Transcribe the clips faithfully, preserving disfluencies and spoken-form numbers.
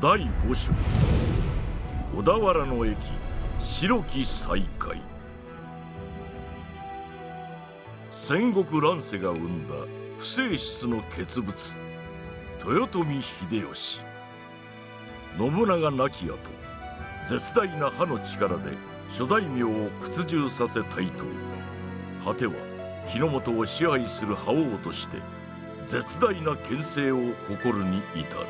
だいご章小田原の駅白き再会。戦国乱世が生んだ不正室の傑物豊臣秀吉。信長亡き後絶大な歯の力で諸大名を屈従させ台頭、果ては日の本を支配する覇王として絶大な権勢を誇るに至る。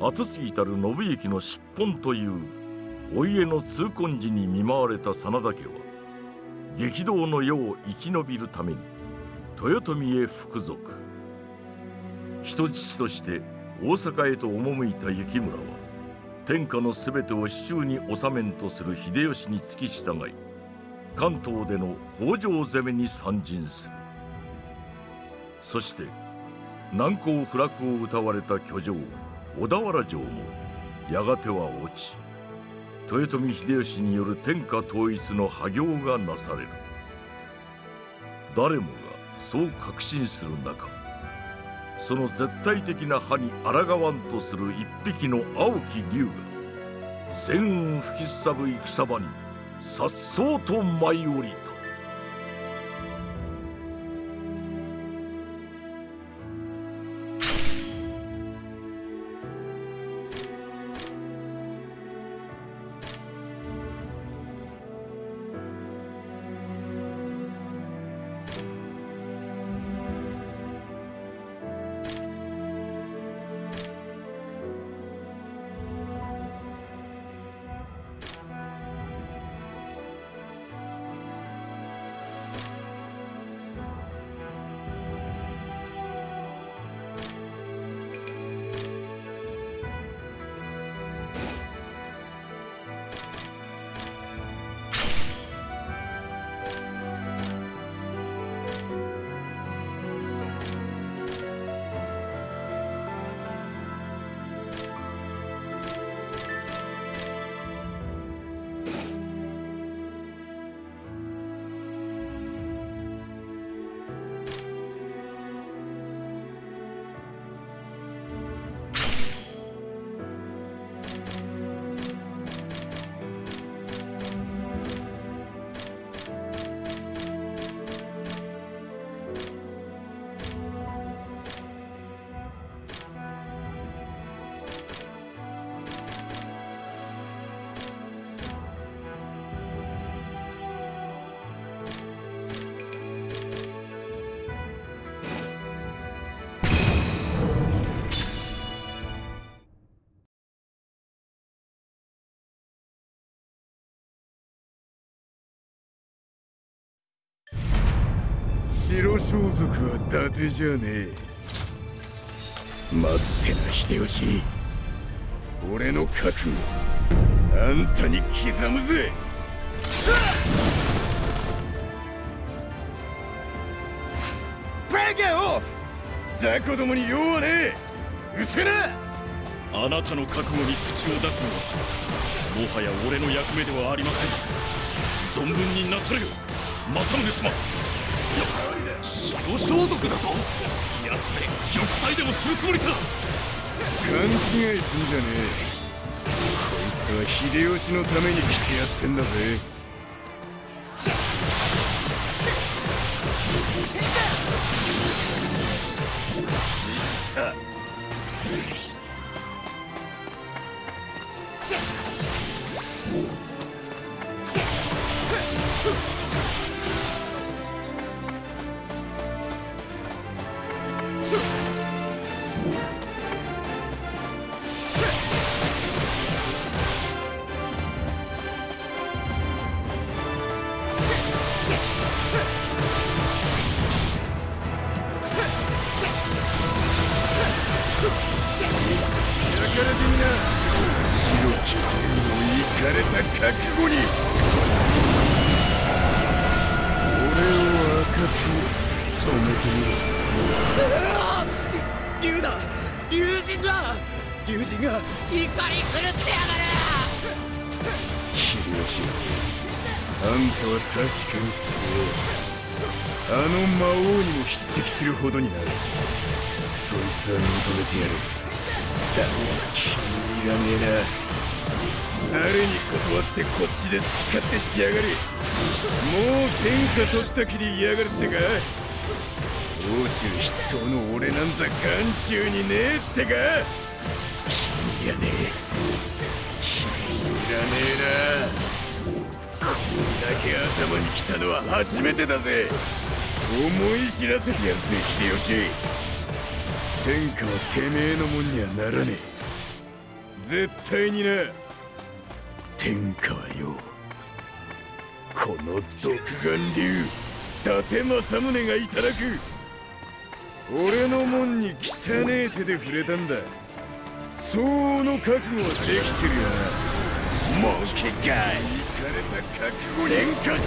跡継ぎたる信行の出奔というお家の痛恨時に見舞われた真田家は、激動の世を生き延びるために豊臣へ服属。人質として大阪へと赴いた幸村は、天下のすべてを手中に収めんとする秀吉に付き従い、関東での北条攻めに参陣する。そして難攻不落を謳われた居城小田原城もやがては落ち、豊臣秀吉による天下統一の破業がなされる。誰もがそう確信する中、その絶対的な歯に抗わんとする一匹の青き龍が戦雲吹きすさぶ戦場にさっそうと舞い降りた。白装束は伊達じゃねえ。待ってな秀吉、俺の覚悟あんたに刻むぜ。バカオフ、雑魚どもに用はねえ。うせな。あなたの覚悟に口を出すのはもはや俺の役目ではありません。存分になされよ政宗様。白装束だと？奴め、玉砕でもするつもりか？勘違いすんじゃねえ。こいつは秀吉のために来てやってんだぜ。った君がねえな。誰に断ってこっちで突っ勝手してやがれ。もう天下取った気でいやがるってか。欧州筆頭の俺なんざ眼中にねえってか。君がねえ君がねえな。これだけ頭に来たのは初めてだぜ。思い知らせてやるぜ秀吉。天下はてめえのもんにはならねえ。絶対にな。天下はよ、この独眼竜伊達政宗がいただく。俺のもんに汚ねえ手で触れたんだ。相応の覚悟はできてるよな。もう結果いかれた覚悟廉価上等。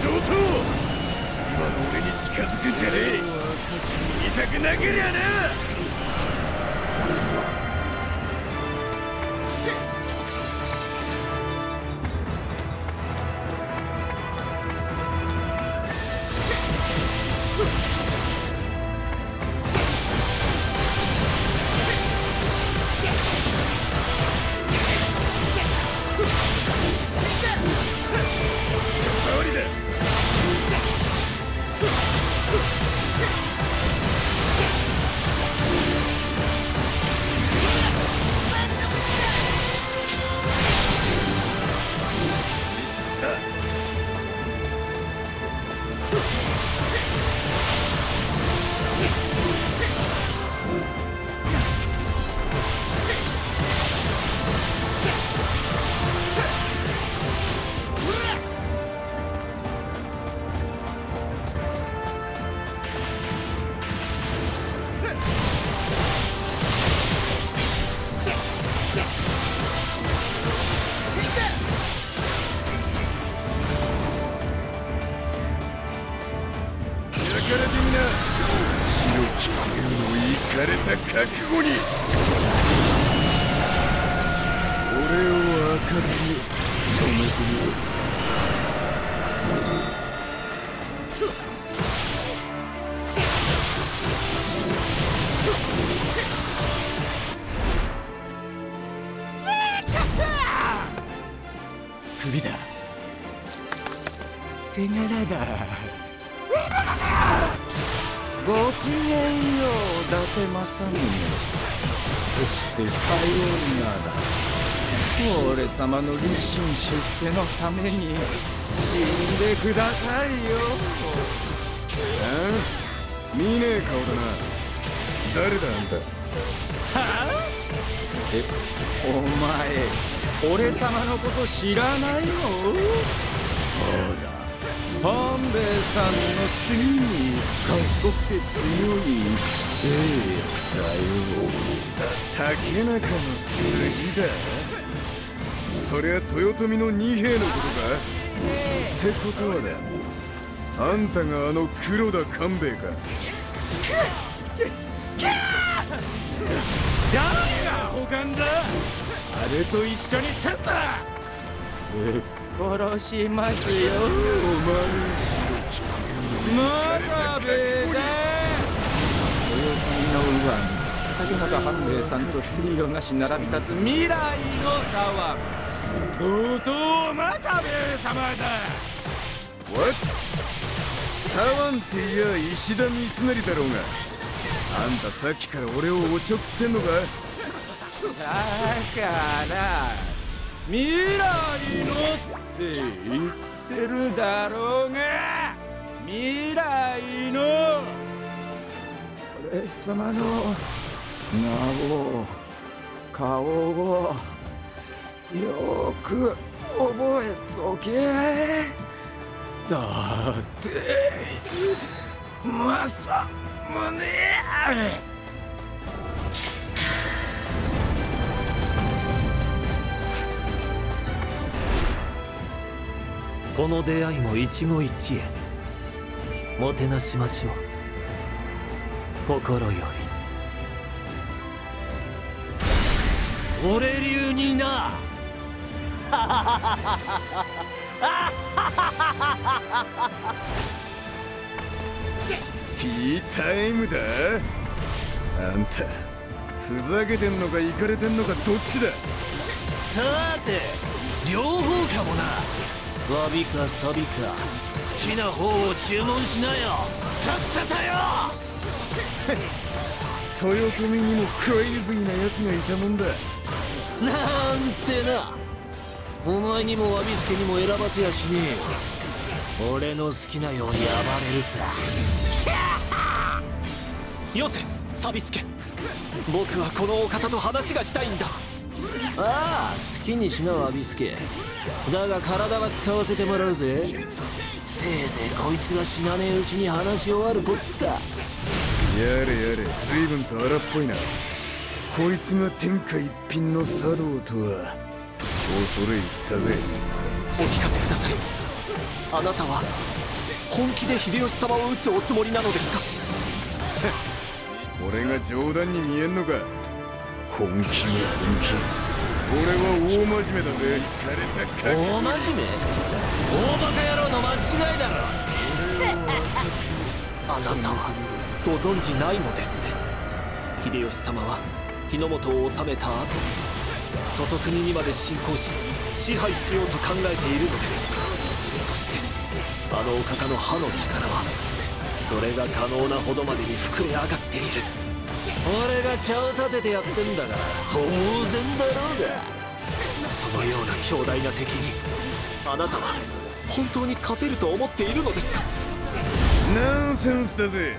今の俺に近づくんじゃねえ。死にたくなけりゃな。覚悟に俺を赤く染め込む。さようなら。俺様の立身出世のために死んでくださいよ。ああ、見ねえ顔だな。誰だあんたは。あ、え、お前俺様のこと知らないの？ほら、半兵衛さんの次に賢くて強いええ、だよ。竹中の次だ。そりゃ豊臣の二兵のことか。ってことはだ、あんたがあの黒田官兵衛か。誰が保管だ。あれと一緒にすんな。殺しますよ。お前真壁だ。の右腕、竹中半兵衛さんと釣り色なし並び立つ未来の左腕、後藤又兵衛様だ。 What？ 左腕っていや石田三成だろうが。あんたさっきから俺をおちょくってんのか。だから未来のって言ってるだろうが。未来の俺様の名を顔をよく覚えとけ。だって政宗この出会いも一期一会もてなしましょう。心より俺流にな。ティータイムだ。あんたふざけてんのかイカれてんのかどっちだ。さて両方かもな。詫びかサビか好きな方を注文しなよ。さっさとよ豊臣にもクレイジーなやつがいたもんだ。なんてな、お前にもワビスケにも選ばせやしねえよ。俺の好きなように暴れるさ。よせサビスケ、僕はこのお方と話がしたいんだ。ああ好きにしなワビスケ、だが体は使わせてもらうぜ。せいぜいこいつが死なねえうちに話し終わるこった。やれやれ随分と荒っぽいな。こいつが天下一品の茶道とは恐れ入ったぜ。お聞かせください。あなたは本気で秀吉様を討つおつもりなのですか？俺が冗談に見えんのか。本気の本気、俺は大真面目だぜ。大真面目、大バカ野郎の間違いだろ。あなたはご存じないのですね。秀吉様は日の本を治めた後、外国にまで侵攻し支配しようと考えているのです。そしてあのお方の歯の力はそれが可能なほどまでに膨れ上がっている。俺が茶を立ててやってんだから当然だろうが。そのような強大な敵にあなたは本当に勝てると思っているのですか？ナンセンスだぜ。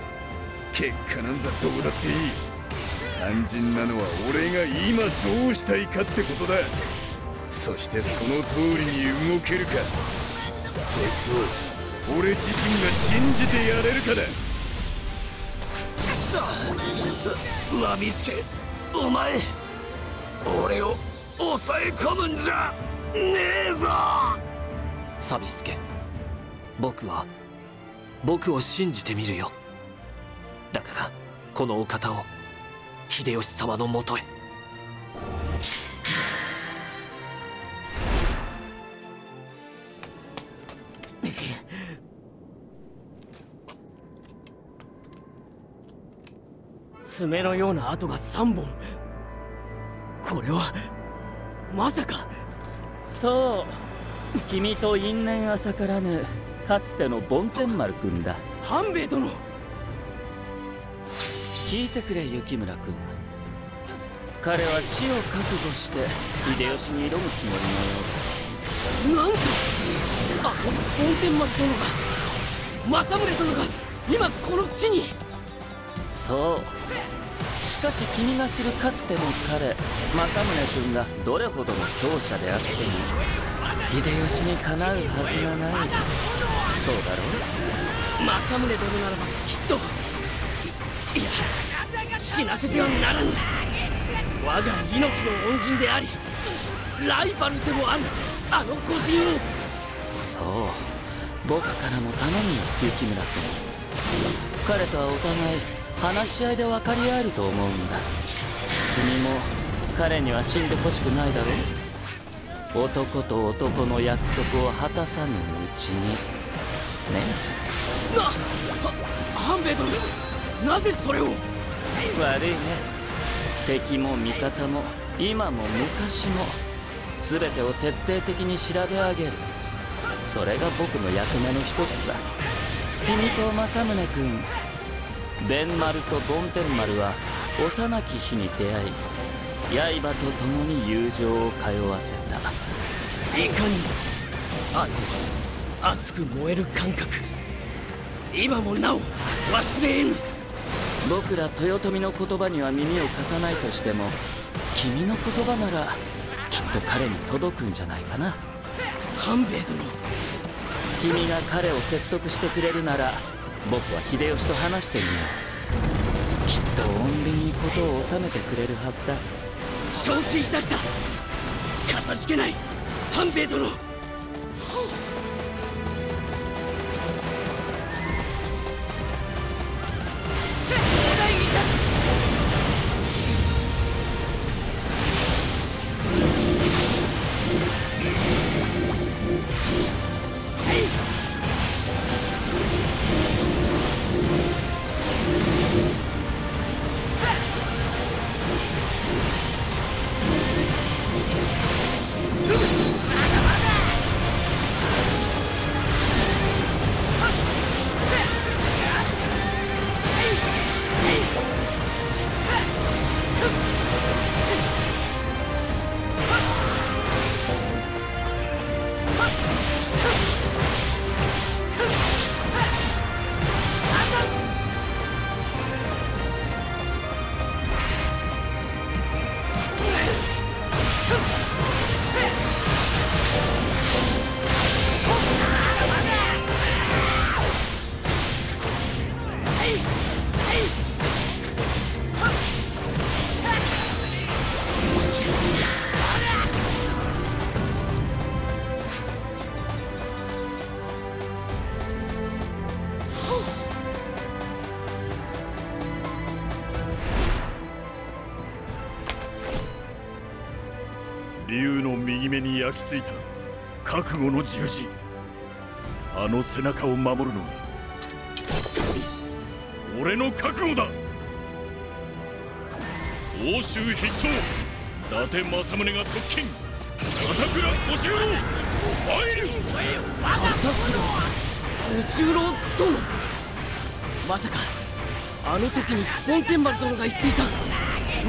結果なんざどうだっていい。肝心なのは俺が今どうしたいかってことだ。そしてその通りに動けるか、そいつを俺自身が信じてやれるかだ。くそ、ワビスケお前俺を抑え込むんじゃねえぞ。サビスケ、僕は僕を信じてみるよ。だからこのお方を秀吉様のもとへ。爪のような跡がさんぼん。これはまさか。そう、君と因縁浅からぬかつての梵天丸君だ。半兵衛殿、聞いてくれ雪村君、彼は死を覚悟して秀吉に挑むつもりのようだ。なんと、あっ梵天丸殿が、政宗殿が今この地に。そう、しかし君が知るかつての彼政宗君がどれほどの強者であっても秀吉にかなうはずがない。そうだろう。政宗殿ならばきっと、いや死なせてはならぬ。我が命の恩人でありライバルでもあるあの御仁を。そう、僕からも頼むよ雪村君。彼とはお互い話し合いで分かり合えると思うんだ。君も彼には死んでほしくないだろう。男と男の約束を果たさぬうちにね。な半兵衛殿、なぜそれを。悪いね、敵も味方も今も昔も全てを徹底的に調べ上げる。それが僕の役目の一つさ。君と政宗君、弁丸と梵天丸は幼き日に出会い、刃と共に友情を通わせた。いかにもあの熱く燃える感覚、今もなお忘れえぬ。僕ら豊臣の言葉には耳を貸さないとしても、君の言葉ならきっと彼に届くんじゃないかな。半兵衛殿、君が彼を説得してくれるなら僕は秀吉と話してみよう。きっと穏便にことを収めてくれるはずだ。承知いたした。かたじけない半兵衛殿。竜の右目に焼き付いた覚悟の十字、あの背中を守るのが俺の覚悟だ。欧州筆頭伊達政宗が側近片倉小十郎参る。片倉小十郎殿、まさかあの時に梵天丸殿が言っていたう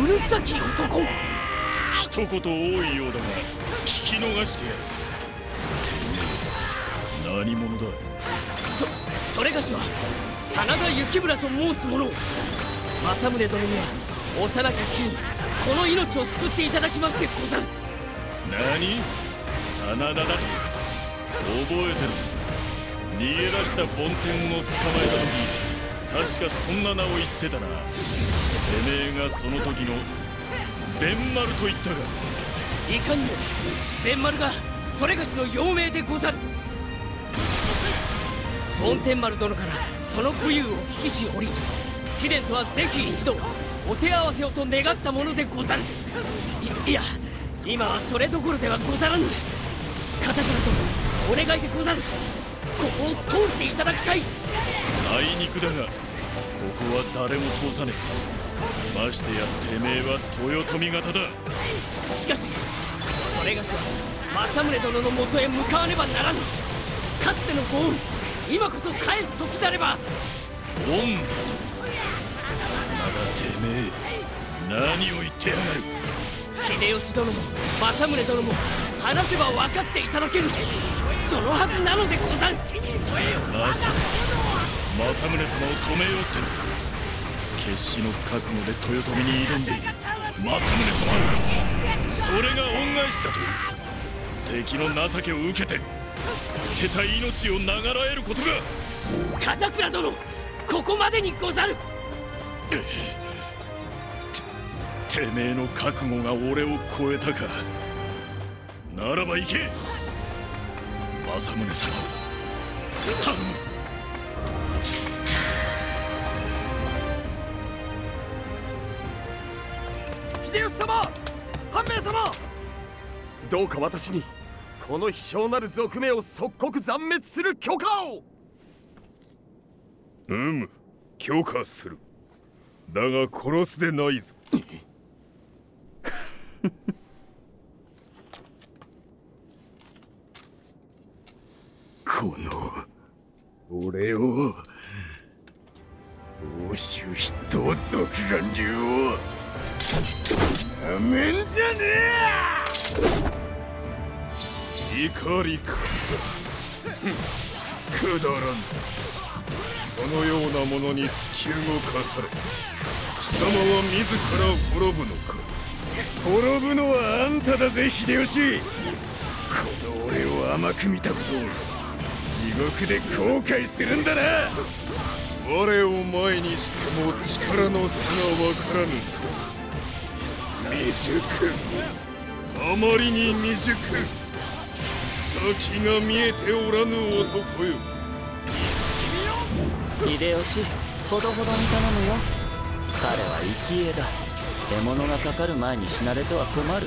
るさき男、一言多いようだが聞き逃してやる。てめえ何者だ。そそれがしは真田幸村と申す者。政宗殿には幼き日にこの命を救っていただきましてござる。何、真田だと覚えてる。逃げ出した梵天を捕まえた時確かそんな名を言ってたな。てめえがその時の弁丸と言ったが、いかにも弁丸がそれがしの幼名でござる。梵天丸殿からその武勇を聞きしおり、貴殿とはぜひ一度お手合わせをと願ったものでござる。 い, いや今はそれどころではござらぬ。片倉殿、お願いでござる。ここを通していただきたい。あいにくだがここは誰も通さねえ。ましてやてめえは豊臣方だ。しかしそれがしは政宗殿のもとへ向かわねばならぬ。かつてのご恩、今こそ返す時であれば。恩だと、真田てめえ何を言ってやがる。秀吉殿も政宗殿も話せば分かっていただけるそのはずなのでござん。まさか政宗様を止めようってのか。決死の覚悟で豊臣に挑んでいる政宗様、それが恩返しだと敵の情けを受けて捨てた命をながらえることが。片倉殿、ここまでにござる。て, てめえの覚悟が俺を超えたか。ならば行け政宗様、頼む。秀吉様、半兵衛様、どうか私にこの卑怯なる族名を即刻斬滅する許可を。うむ、許可する。だが殺すでないぞ。この俺を、欧州筆頭独眼竜をなめんじゃねえ。怒りかくだらん。そのようなものに突き動かされ貴様は自ら滅ぶのか。滅ぶのはあんただぜ秀吉。この俺を甘く見たことを地獄で後悔するんだな。我を前にしても力の差が分からぬと。未熟、あまりに未熟、先が見えておらぬ男よ。秀吉、ほどほどに頼むよ。彼は生き餌だ。獲物がかかる前に死なれては困る。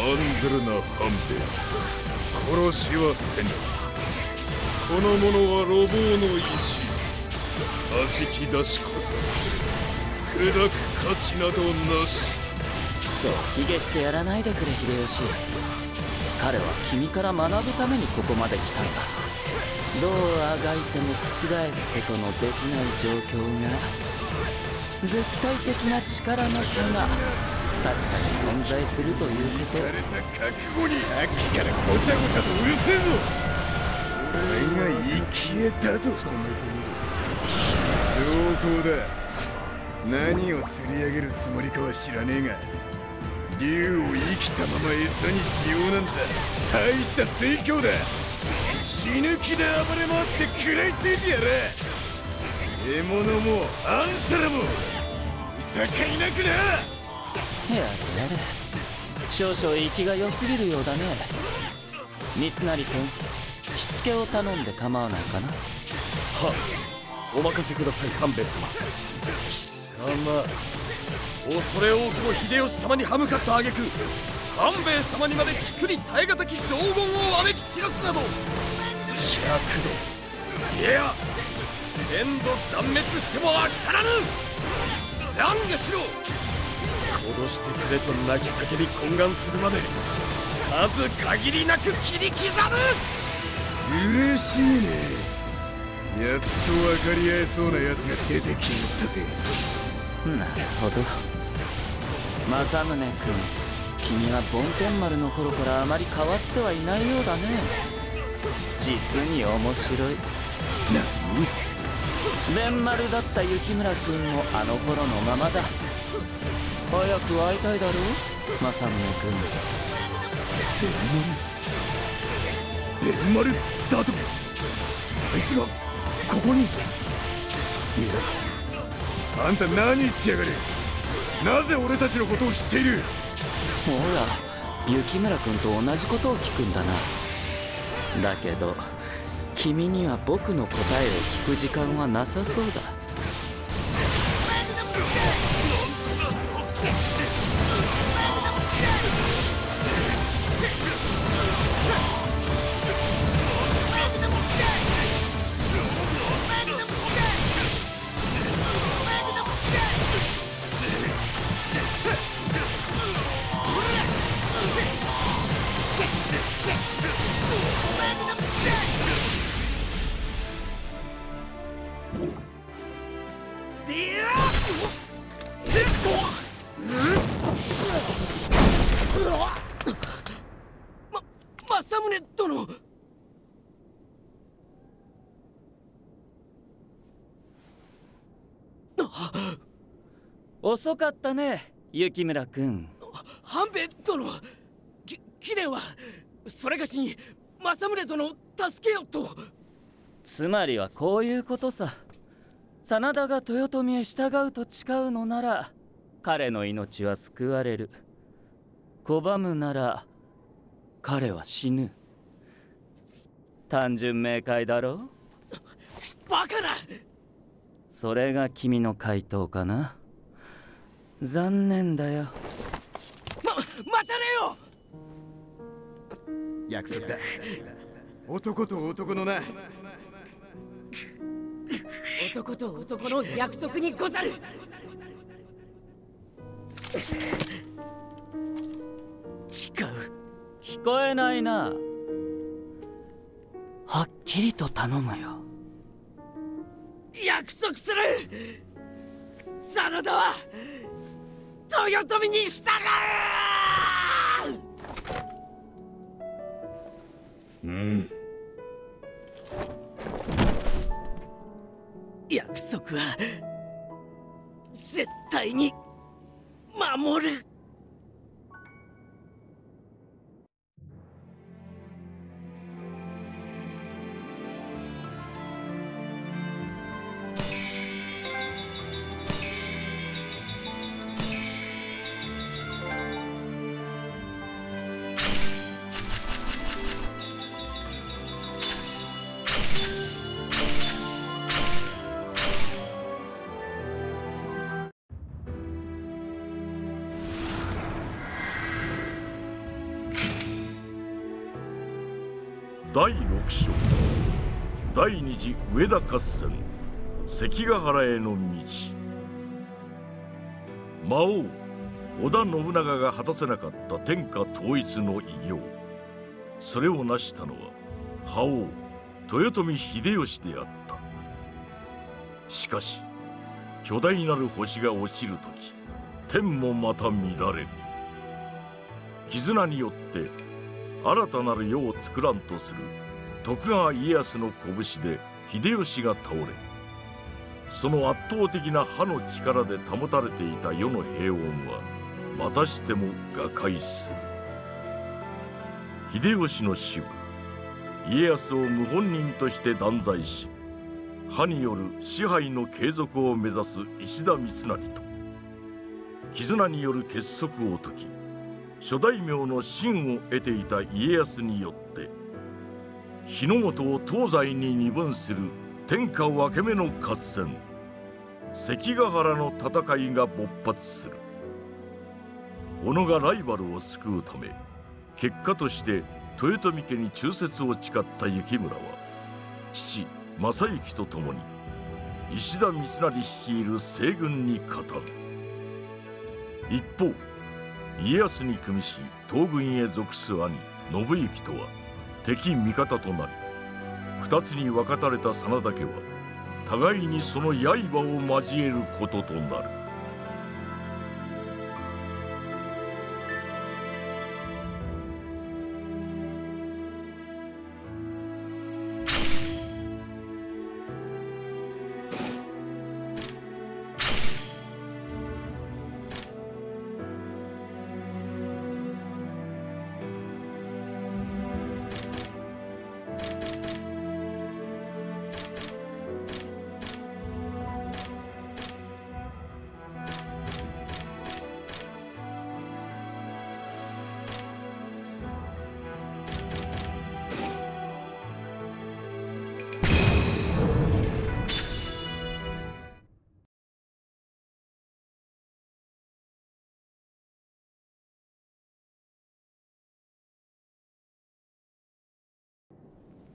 案ずるな半兵衛、殺しはせぬ。この者は路傍の石、弾き出しこそする。砕く価値などなし。そう卑下してやらないでくれ秀吉。彼は君から学ぶためにここまで来たんだ。どうあがいても覆すことのできない状況が、絶対的な力の差が確かに存在するということ。誰だ覚悟に。さっきからごちゃごちゃとうるせえぞ。俺が生き餌だと。上等だ。何を釣り上げるつもりかは知らねえが、竜を生きたまま餌にしようなんざ大した盛況だ。死ぬ気で暴れ回って食らいついてやれ。獲物もあんたらもいさかいなくな。やれやれ、少々息が良すぎるようだね。三成君、しつけを頼んで構わないかな。はあ、お任せください半兵衛様。貴様、恐れ多くも秀吉様に歯向かった挙句安兵衛様にまで苦に耐え難き荘厳をあめき散らすなど、百度、いや千度斬滅しても飽き足らぬ。懺悔しろ。殺してくれと泣き叫び懇願するまで数限りなく切り刻む。嬉しいね。やっと分かり合えそうなやつが出てきたぜ。なるほど、正宗君、君は梵天丸の頃からあまり変わってはいないようだね。実に面白い。何？弁丸だった雪村君もあの頃のままだ。早く会いたいだろう、正宗君。弁丸、弁丸だと？あいつがここに？いや、あんた何言ってやがる。なぜ俺たちのことを知っている？ほら、雪村君と同じことを聞くんだな。だけど君には僕の答えを聞く時間はなさそうだ。遅かったね、雪村君。半兵衛殿、き貴殿はそれがしに正宗殿を助けよと。つまりはこういうことさ。真田が豊臣へ従うと誓うのなら彼の命は救われる。拒むなら彼は死ぬ。単純明快だろう。バカな。それが君の回答かな。残念だよ。ま、待たねえよ。約束だ。男と男のな。男と男の約束にござる。誓う。聞こえないな。はっきりと頼むよ。約束する。真田は豊臣に従う。うん。約束は絶対に守る。だいろくしょうだいにじ上田合戦関ヶ原への道。魔王織田信長が果たせなかった天下統一の偉業、それを成したのは覇王豊臣秀吉であった。しかし巨大なる星が落ちる時、天もまた乱れる。絆によって新たなる世を作らんとする徳川家康の拳で秀吉が倒れ、その圧倒的な歯の力で保たれていた世の平穏はまたしても瓦解する。秀吉の死後、家康を謀反人として断罪し、歯による支配の継続を目指す石田三成と絆による結束を解き、諸大名の信を得ていた家康によって日の本を東西に二分する天下分け目の合戦関ヶ原の戦いが勃発する。小野がライバルを救うため、結果として豊臣家に忠節を誓った幸村は、父正行と共に石田三成率いる西軍に加担。一方、家康に組みし東軍へ属す兄信行とは敵味方となり、二つに分かたれた真田家は互いにその刃を交えることとなる。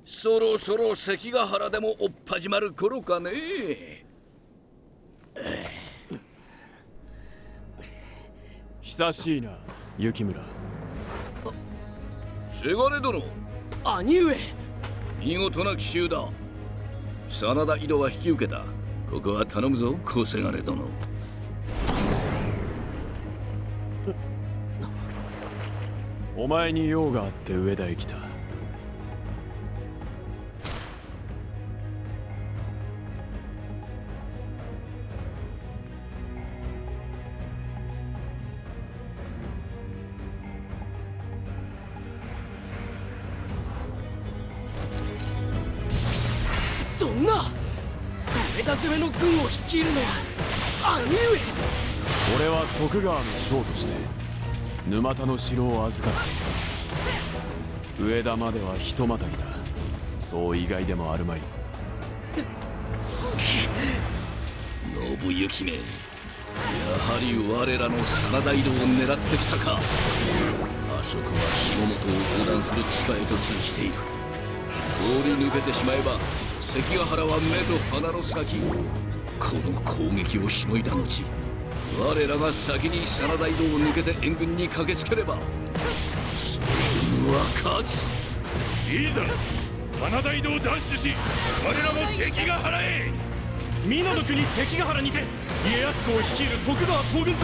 そろそろ関ヶ原でも追っ始まる頃かねえ。久しいな、幸村。せがれ殿。兄上、見事な奇襲だ。真田井戸は引き受けた。ここは頼むぞ、小せがれ殿。お前に用があって上田へ来た。切るのは兄上。俺は徳川の将として沼田の城を預かっている。上田まではひとまたぎだ。そう以外でもあるまい。信行め、やはり我らの真田井戸を狙ってきたか。あそこは紐元を横断する地下へと通じている。通り抜けてしまえば関ヶ原は目と鼻の先。この攻撃をしのいだ後、我らが先に真田井戸を抜けて援軍に駆けつければ西軍は勝つ。いざ真田井戸を奪取し、我らも関ヶ原へ。美濃の国関ヶ原にて、家康公を率いる徳川東軍と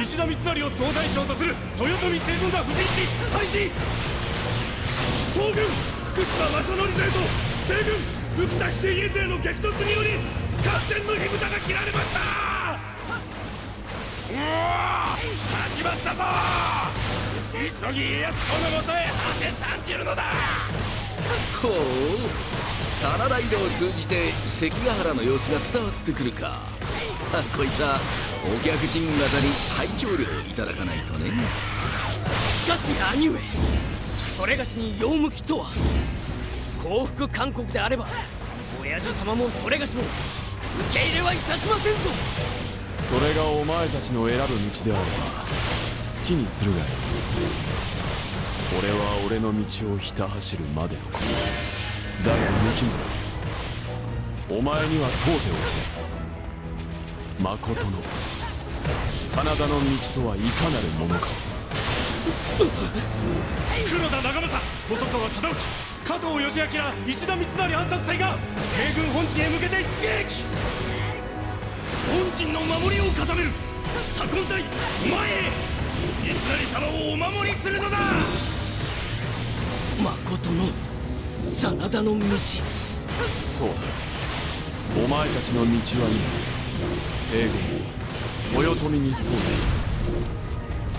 石田三成を総大将とする豊臣西軍が布陣し対峙。東軍福島正則勢と西軍浮田秀家勢の激突により合戦の火蓋が切られました。うわ、始まったぞ。急ぎ家康公のもとへ果て参じるのだ。ほう、真田井戸を通じて関ヶ原の様子が伝わってくるか。こいつはお客人方に拝聴料をいただかないとね。しかし兄上、それがしに用向きとは。降伏勧告であれば親父様もそれがしも受け入れはいたしませんぞ。それがお前たちの選ぶ道であれば好きにするがいい。俺は俺の道をひた走るまでのことだが、幸村、お前には問うておきたい。まことの真田の道とはいかなるものか。黒田長政、細川忠興、加藤義明ら石田三成暗殺隊が西軍本陣へ向けて出撃。本陣の守りを固める。左近隊、前へ。三成様をお守りするのだ。まことの真田の道。そうだ、お前たちの道は今西軍を豊臣にそうだ。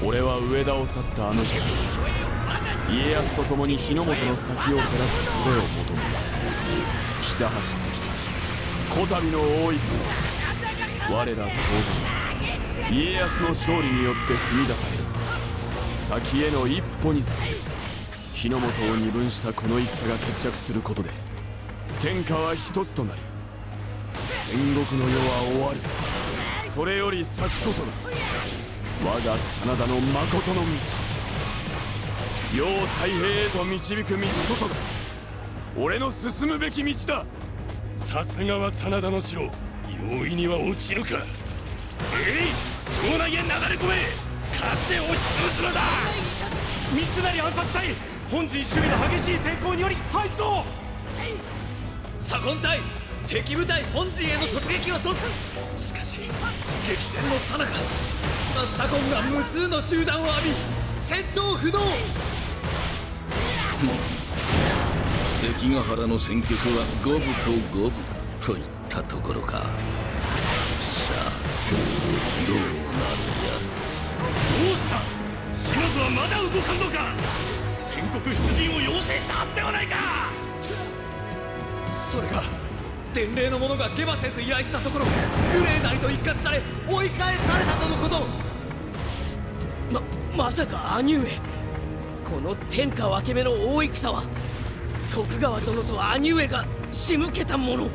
俺は上田を去ったあの日は家康と共に日の本の先を照らす術を求め、ひた走ってきた。こたびの大戦は我ら東軍、家康の勝利によって踏み出される先への一歩にすぎる。日の本を二分したこの戦が決着することで天下は一つとなり、戦国の世は終わる。それより先こそだ。我が真田の誠の道、世を太平へと導く道こそが俺の進むべき道だ。さすがは真田の城、容易には落ちぬか。えい、城内へ流れ込め、勝手押し潰すのだ。三成暗殺隊、本陣守備の激しい抵抗により敗走。左近隊、敵部隊本陣への突撃を阻止。しかし激戦の最中、島左近が無数の銃弾を浴び戦闘不動。関ヶ原の戦局は五分と五分といったところか。さあどうなるや。どうした島津はまだ動かんのか。戦国出陣を要請したはずではないか。それが伝令の者が下馬せず依頼したところ、グレーなりと一括され追い返されたとのこと。ままさか兄上、この天下分け目の大戦は徳川殿と兄上が仕向けたもの。同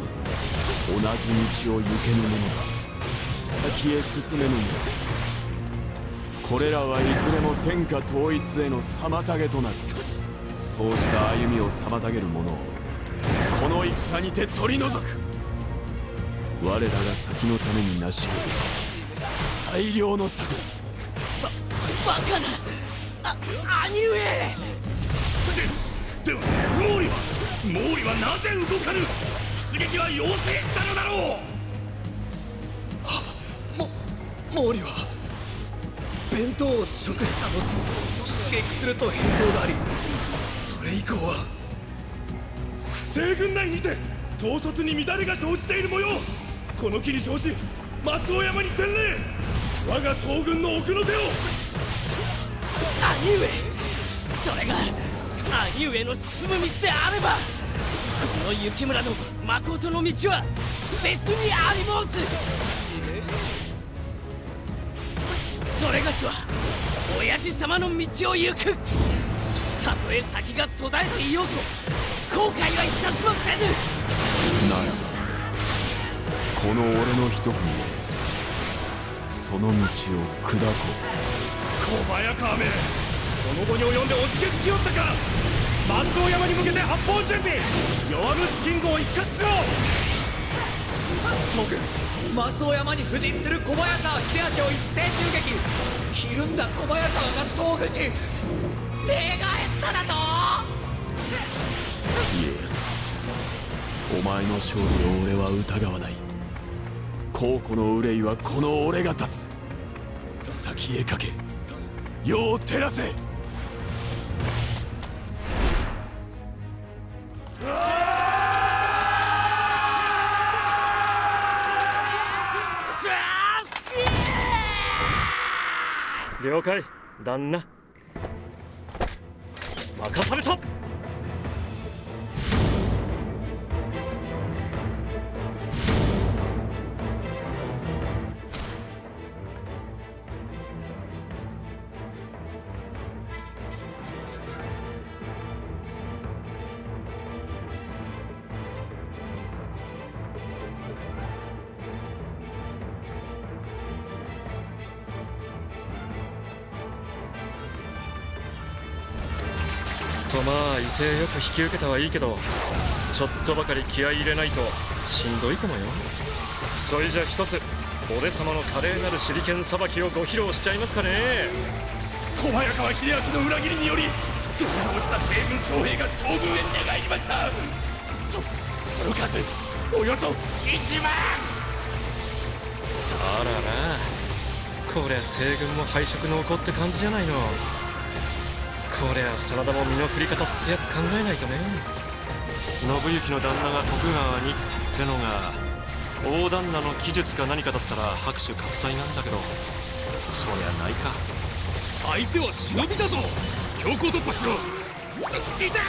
じ道を行けぬ者が先へ進めぬ者、これらはいずれも天下統一への妨げとなる。そうした歩みを妨げる者をこの戦にて取り除く。我らが先のために成し得る最良の策だ。バ、バカな、あ、兄上。で、では毛利は、毛利はなぜ動かぬ。出撃は要請したのだろう。あ、も、毛利は弁当を食した後、出撃すると返答があり、それ以降は西軍内にて統率に乱れが生じている模様。この機に生じ松尾山に伝令、我が東軍の奥の手を。兄上、それが兄上の進む道であれば、この雪村の誠の道は別にあり申す。それがしは親父様の道を行く。たとえ先が途絶えていようと後悔はいたしませぬ。ならばこの俺の一踏みでその道を砕こう。小早川め、この後に及んでおじけつきよったか。松尾山に向けて発砲準備、弱虫キングを一括しろ。徳、松尾山に布陣する小早川秀明を一斉襲撃。ひるんだ小早川が東軍に寝返っただと。家康、お前の勝利を俺は疑わない。後顧の憂いはこの俺が立つ。先へかけ、世を照らせ。了解、旦那。任された。まあ威勢よく引き受けたはいいけど、ちょっとばかり気合い入れないとしんどいかもよ。それじゃ一つ俺様の華麗なる手裏剣さばきをご披露しちゃいますかね。小早川秀明の裏切りにより動揺した西軍将兵が東軍へ寝返りました。そその数およそいちまん。あらら、こりゃ西軍も敗色の起こって感じじゃないの。こりゃ真田も身の振り方ってやつ考えないとね。信行の旦那が徳川にってのが大旦那の技術か何かだったら拍手喝采なんだけど、そりゃないか。相手は忍びだぞ、強行突破しろ。いた、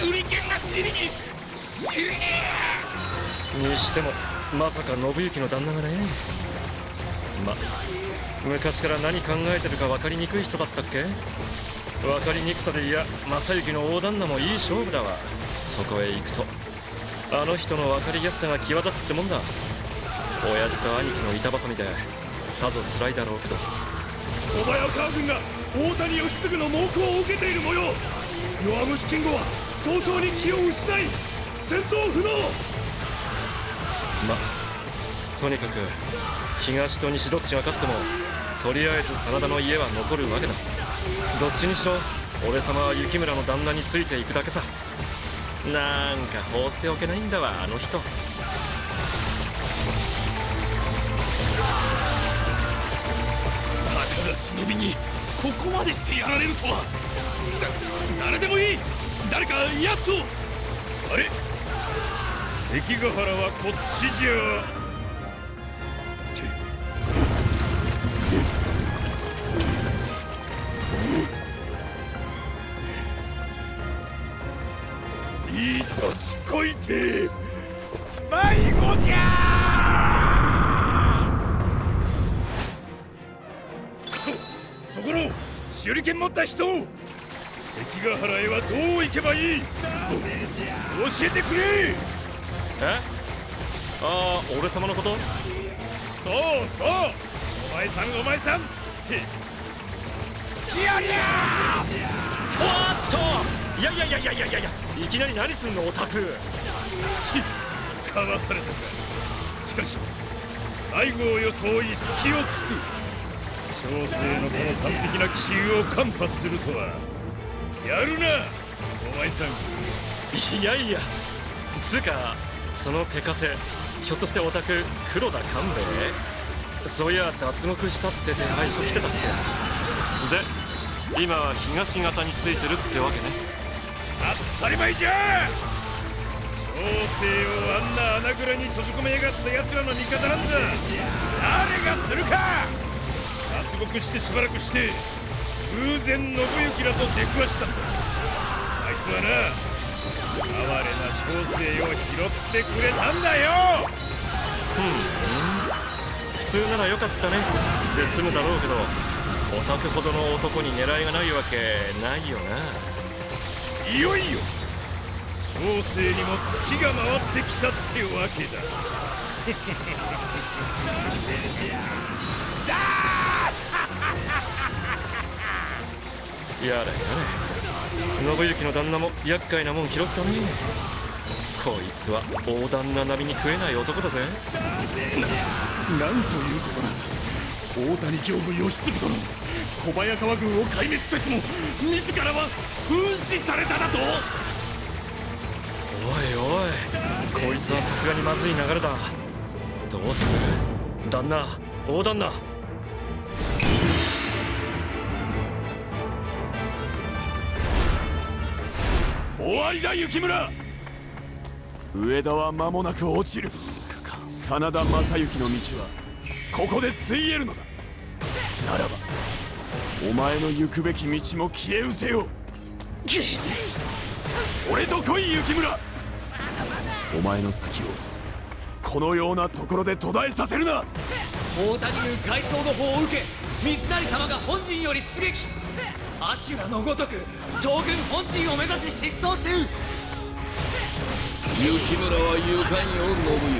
手裏剣が尻に尻ににしてもまさか信行の旦那がね。ま昔から何考えてるか分かりにくい人だったっけ。分かりにくさで、いや正行の大旦那もいい勝負だわ。そこへ行くとあの人の分かりやすさが際立つってもんだ。親父と兄貴の板挟みでさぞ辛いだろうけど、小早川軍が大谷義次の猛攻を受けている模様。弱虫キングは早々に気を失い戦闘不能。ま、とにかく東と西どっちが勝ってもとりあえず真田の家は残るわけだ。どっちにしろ俺様は雪村の旦那についていくだけさ。なんか放っておけないんだわ、あの人。たかが忍びにここまでしてやられるとは。だ誰でもいい、誰かやつを。あれ、関ヶ原はこっちじゃ。いいとしこいて迷子じゃ。そ、そこの手裏剣持った人、関ヶ原へはどう行けばいい？教えてくれ。え？ああ、俺様のこと？そうそう、お前さんお前さんって好きやりゃー。おっと、いやいやいやいやいやいや、いきなり何すんのオタク。ちっ、かわされたか。しかし背後を装い隙をつく。小生のこの完璧な奇襲を看破するとは。やるなお前さん。いやいや、つうかその手枷、ひょっとしてオタク黒田官兵衛？そういや脱獄したって手配書来てたっけで、今は東方についてるってわけね。当たり前じゃ。小生をあんな穴蔵に閉じ込めやがった奴らの味方なんざ誰がするか。脱獄してしばらくして偶然信行らと出くわしたんだ。あいつはな、哀れな小生を拾ってくれたんだよ。うん、普通ならよかったねで済むだろうけど、オタクほどの男に狙いがないわけないよな。いよいよ小生にも月が回ってきたってわけだ。やれやれ、信行の旦那も厄介なもん拾ったね。こいつは大旦那並みに食えない男だぜ。な、なんということだ。大谷刑部義次殿、小早川軍を壊滅せしも自らは運死されただと。おいおい、こいつはさすがにまずい流れだ。どうする旦那、大旦那。終わりだ雪村。上田は間もなく落ちる。真田昌幸の道はここでついえるのだ。ならばお前の行くべき道も消え失せよ。俺と来い雪村。お前の先をこのようなところで途絶えさせるな。大谷軍改装の方を受け、水成様が本陣より出撃。阿修羅のごとく東軍本陣を目指し疾走中。雪村は勇敢よ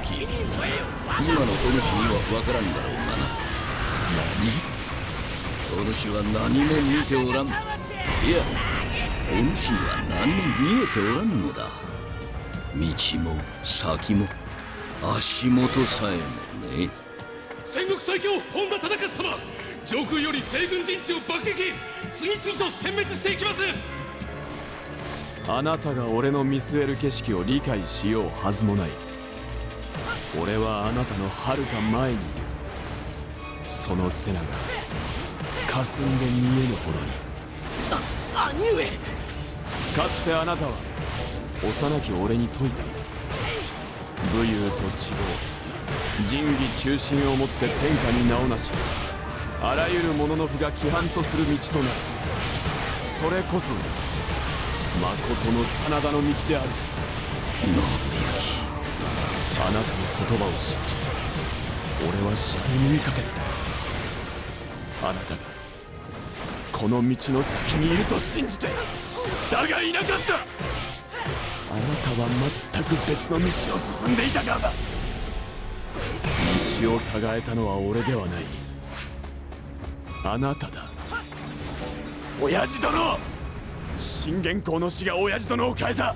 信行。今のお主には分からんだろうがな。何、お主は何も見ておらん。いや、お主には何も見えておらんのだ。道も先も足元さえもね。戦国最強本田忠勝様、上空より西軍陣地を爆撃、次々と殲滅していきます。あなたが俺の見据える景色を理解しようはずもない。俺はあなたのはるか前にいる。その瀬名が霞んで見えぬほどに。兄上、かつてあなたは幼き俺に説いた。武勇と智謀、仁義忠信をもって天下に名をなし、あらゆる者の負が規範とする道となる。それこそがまことの真田の道であると。信行、あなたの言葉を信じ俺は車に耳かけた。あなたがこの道の先にいると信じて、だがいなかった。あなたは全く別の道を進んでいたからだ。道を違えたのは俺ではない。あなただ、親父殿。信玄公の死が親父殿を変えた。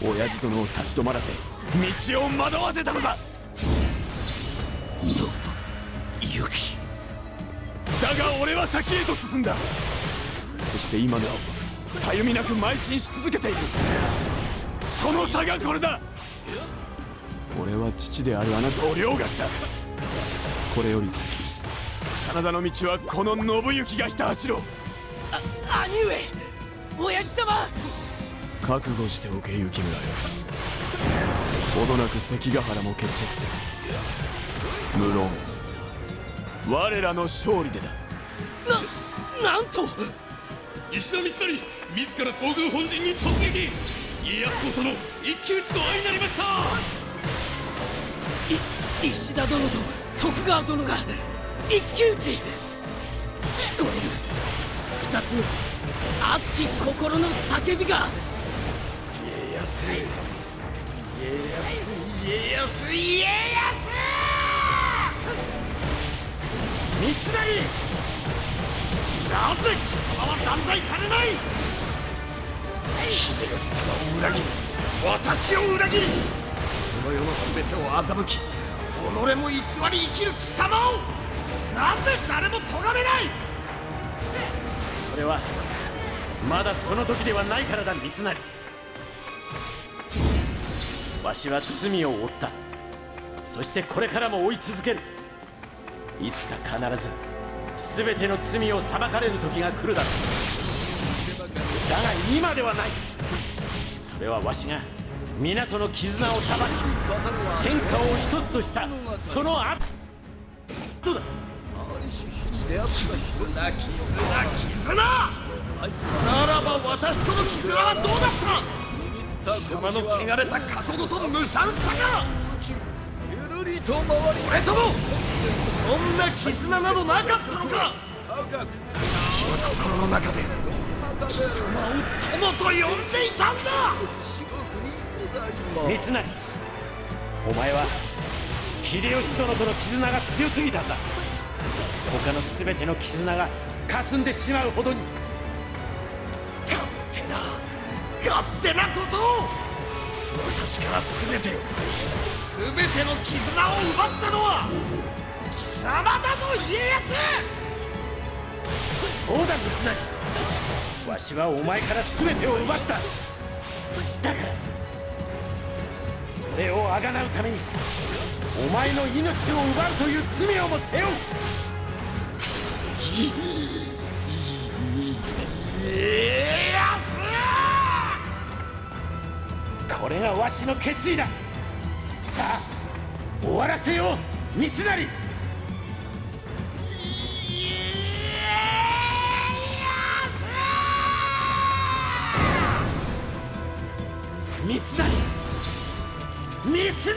親父殿を立ち止まらせ、道を惑わせたのだ。信行きだが、俺は先へと進んだ。そして今なおたゆみなく邁進し続けている。その差がこれだ。俺は父であるあなたを凌駕した。これより先、真田の道はこの信行がひた走ろう。あ、兄上、親父様。覚悟しておけ、雪村よ。ほどなく関ヶ原も決着する。無論我らの勝利でだ。な、なんと石田三成、自ら東軍本陣に突撃。家康公との一騎打ちと相なりました。い、石田殿と徳川殿が一騎打ち。聞こえる二つの熱き心の叫びが。家康、家康、家康、家康。三成、なぜ貴様は断罪されない。秀吉様を裏切り、私を裏切り、この世のすべてを欺き、己も偽り生きる貴様をなぜ誰も咎めない。それはまだその時ではないからだ、三成。わしは罪を負った。そしてこれからも追い続ける。いつか必ず全ての罪を裁かれる時が来るだろう。だが今ではない。それはわしが港の絆を束ね、天下を一つとしたその後だ。絆、絆、絆。ならば私との絆はどうだった。貴様の汚れた過去ごと無惨したか。それともそんな絆などなかったのか。私は心の中で貴様を友と呼んでいたんだ。三成、お前は秀吉殿との絆が強すぎたんだ。他の全ての絆が霞んでしまうほどに。勝手な勝手なことを。私から全てを、全ての絆を奪ったのは貴様だぞ、家康。そうだ、三成。わしはお前から全てを奪った。だからそれをあがなうためにお前の命を奪うという罪をも背負う。家康、これがわしの決意だ。さあ終わらせよう、三成。三成、三成。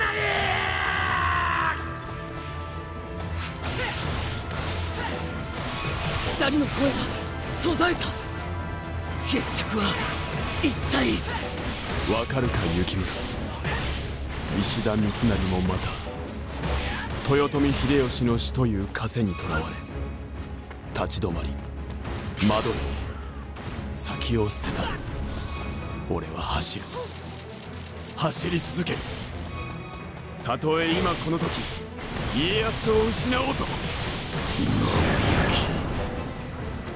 二人の声が途絶えた。決着は一体。わかるか、雪村。石田三成もまた豊臣秀吉の死という枷にとらわれ、立ち止まり惑い先を捨てた。俺は走る、走り続ける。たとえ今この時家康を失おうとも。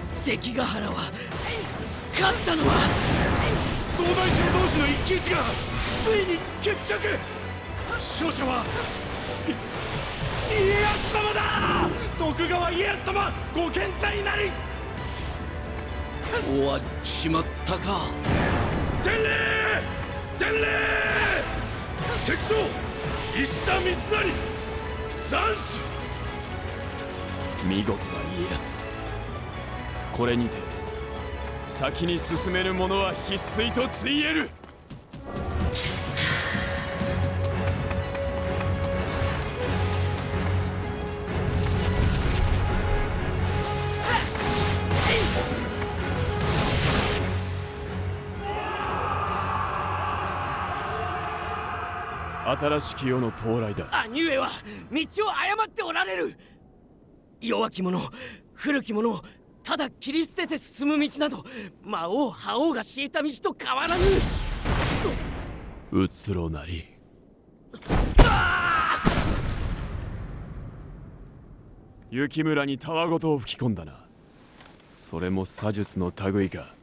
関ヶ原は勝ったのは総大将同士の一騎打ちがついに決着。勝者は家康様だ。徳川家康様、ご健在なり。終わっちまったか。伝令、伝令。敵将石田三成、斬首。見事な家康。これにて先に進める者は必須とついえる。新しき世の到来だ。兄上は道を誤っておられる。弱き者、古きものをただ切り捨てて進む道など魔王覇王が敷いた道と変わらぬ。うつろなり。雪村にたわごとを吹き込んだな。それも詐術の類か。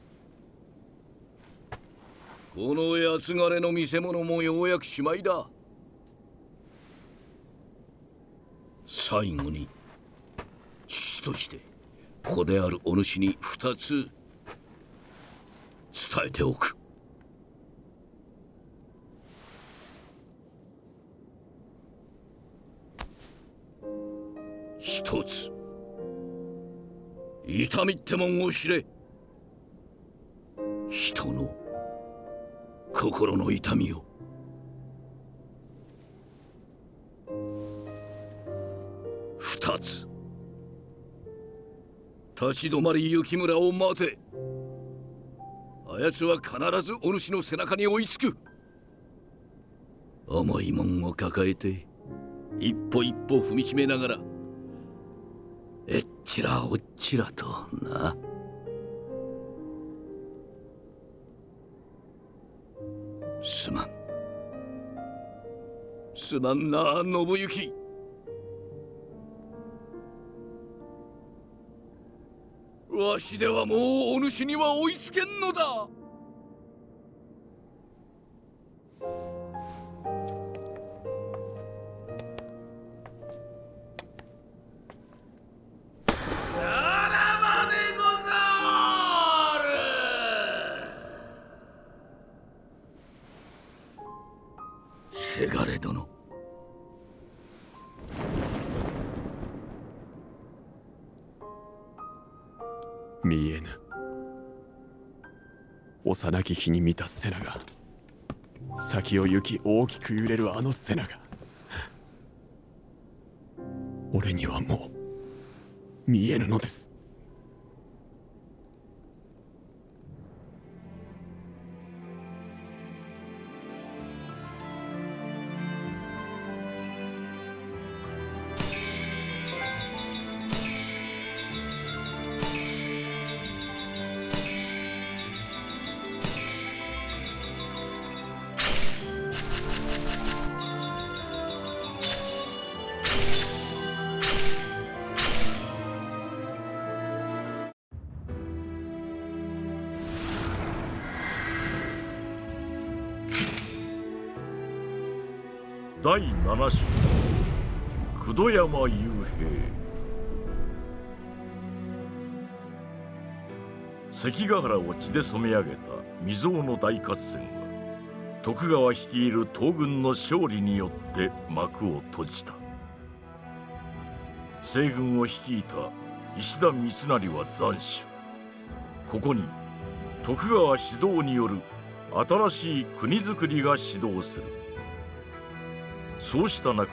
この安がれの見せ物もようやくしまいだ。最後に主として子であるお主に二つ伝えておく。一つ、痛みってもんを知れ。人の心の痛みを。二つ、立ち止まり雪村を待て。あやつは必ずお主の背中に追いつく。重いもんを抱えて一歩一歩踏みしめながら、えっちらおっちらとな。すまん、すまんな信行。わしではもうお主には追いつけんのだ。せがれ殿、見えぬ幼き日に見た瀬名が、先を行き大きく揺れるあの瀬名が、俺にはもう見えぬのです。第七章、九度山幽閉。関ヶ原を血で染め上げた未曾有の大合戦は、徳川率いる東軍の勝利によって幕を閉じた。西軍を率いた石田三成は斬首。ここに徳川指導による新しい国づくりが始動する。そうした中、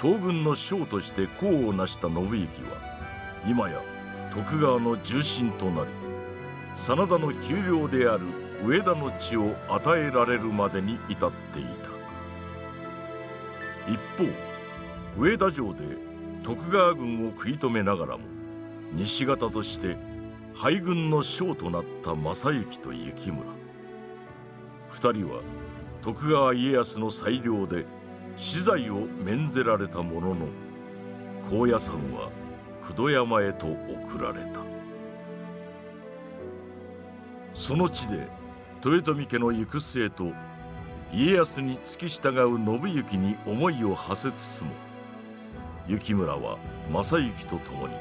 東軍の将として功を成した信行は、今や徳川の重臣となり、真田の旧領である上田の地を与えられるまでに至っていた。一方、上田城で徳川軍を食い止めながらも、西方として敗軍の将となった正行と雪村。二人は徳川家康の裁量で死罪を免ぜられたものの、高野山は九度山へと送られた。その地で豊臣家の行く末と家康に付き従う信行に思いを馳せつつも、雪村は正行と共に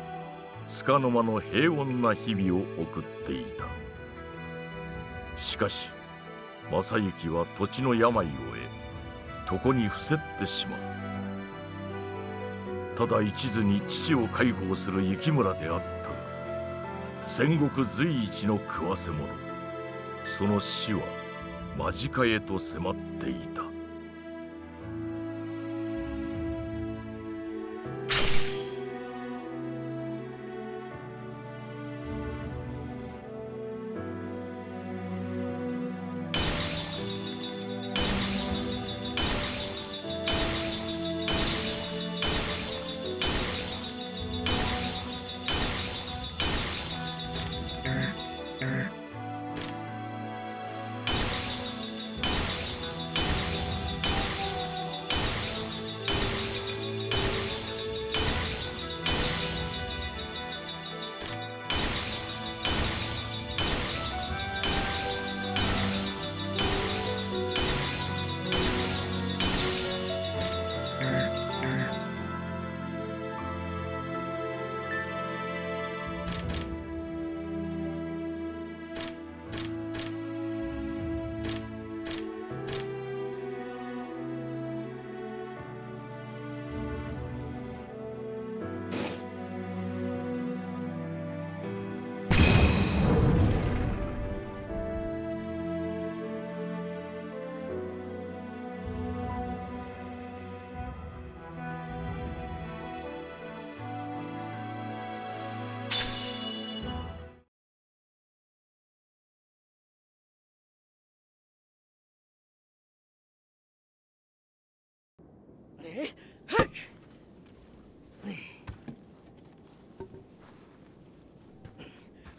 束の間の平穏な日々を送っていた。しかし正行は土地の病を得、床に伏せってしまう。ただ一途に父を介抱する雪村であったが、戦国随一の食わせ者、その死は間近へと迫っていた。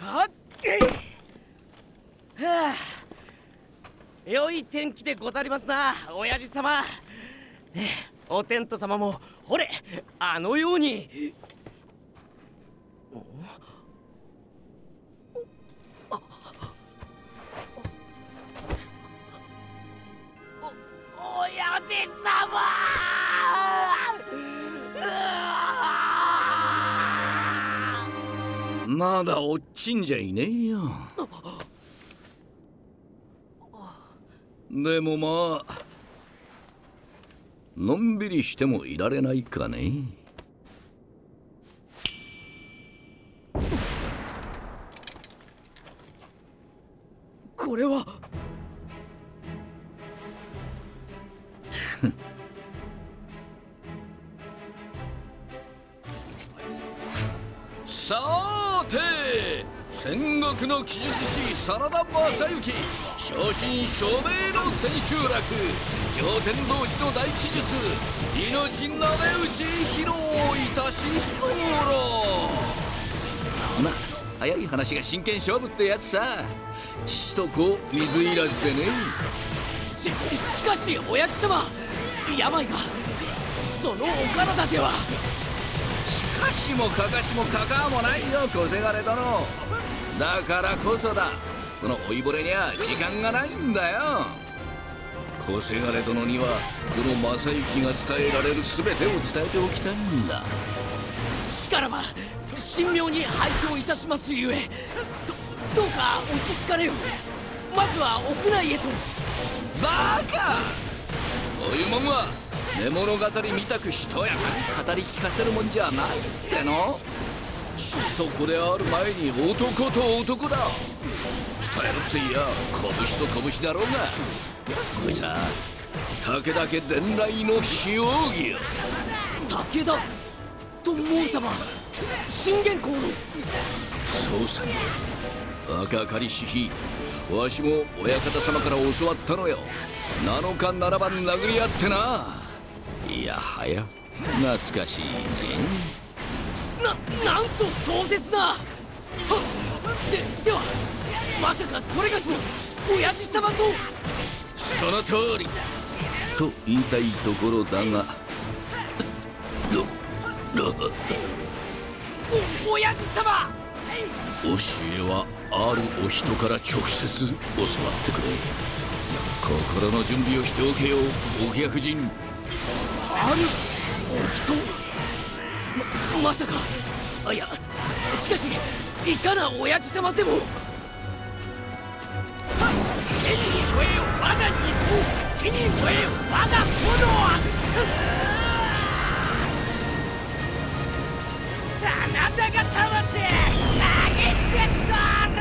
はあ、良い天気でござりますな、親父様。お天道様もほれあのように。まだ落ちんじゃいねえよ。でもまあのんびりしてもいられないかね。これはさーて、戦国の奇術師真田昌幸、正真正銘の千秋楽、仰天同時の大奇術、命なめ打ち披露いたし候。まあ早い話が真剣勝負ってやつさ、父と子水入らずでね。し, しかし親父様、病がそのお体では。かしもかかしもかかもないよ、小せがれ殿。だからこそだ、この老いぼれには時間がないんだよ。小せがれ殿にはこの正行が伝えられる全てを伝えておきたいんだ。しからば神妙に拝聴いたしますゆえ、 ど, どうか落ち着かれよ。まずは屋内へと。バカ、おいうもんは寝物語みたくしとやかに語り聞かせるもんじゃないっての。父と子である前に男と男だ。伝えるっていや拳と拳だろうが、こいつは武田家伝来の非奥義よ。武田と申さば信玄公の。そうさに若かりし日、わしも親方様から教わったのよ。なのかならば殴り合ってな。いやはや懐かしいね。な、なんと壮絶な。で、ではまさかそれがしも親父様と。その通りと言いたいところだがお、親父様、教えはあるお人から直接教わってくれ。心の準備をしておけよ、お客人。あるお人、 ま, まさかあ、いやしかしいかな親父様でも。手に燃えよ我が肉、手に燃えよ我が炎はあなたが魂投げてそれ